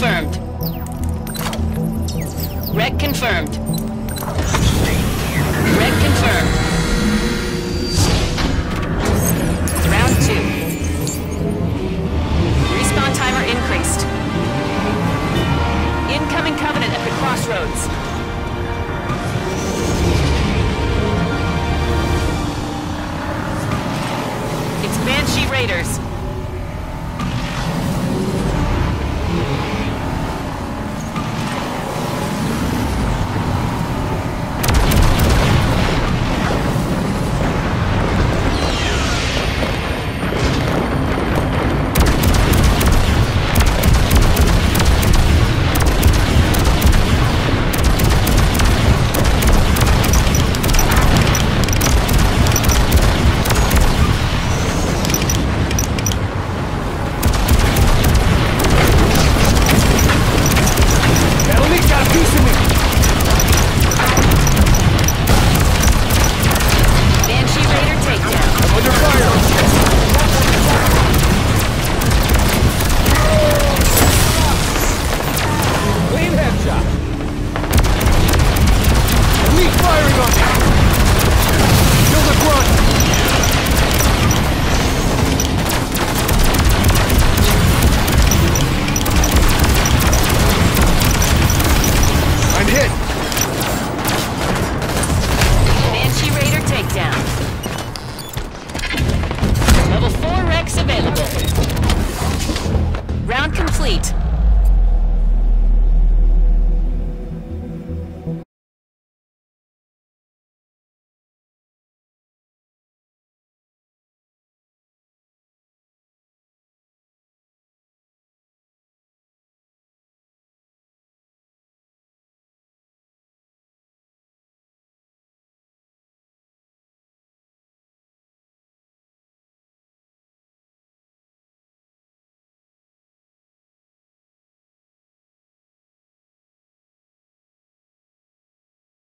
confirmed. Wreck confirmed. Wreck confirmed. Round 2. Respawn timer increased. Incoming Covenant at the crossroads. Banshee Raiders. Level 4 Rex available. Round complete.